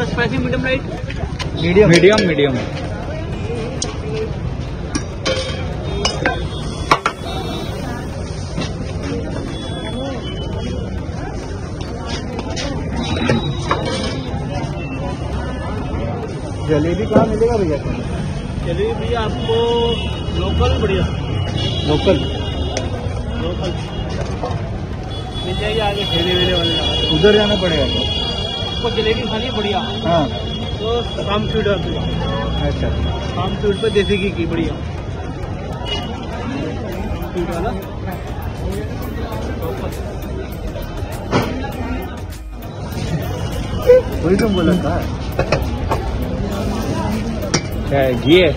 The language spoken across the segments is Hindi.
और spicy medium right? Medium medium medium. Jalebi कहाँ मिलेगा भैया? जलेबी भैया आपको लोकल बढ़िया लोकल लोकल मिल जाएगी। आगे ठेले वेले वाले उधर जाना पड़ेगा आपको। जलेबी खानी बढ़िया। हाँ तो फार्म फूड। अच्छा फार्म फूड पर देसी घी की बढ़िया वाला। वही तुम बोला था घी है।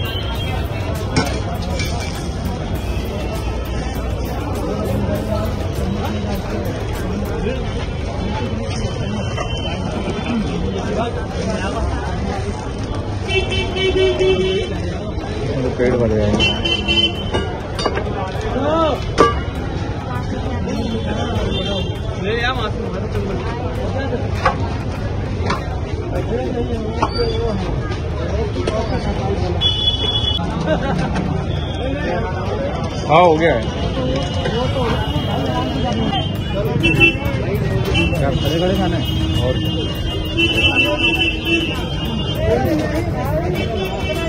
पेट भर गया है। हाँ हो गया है। खड़े खड़े खाना है और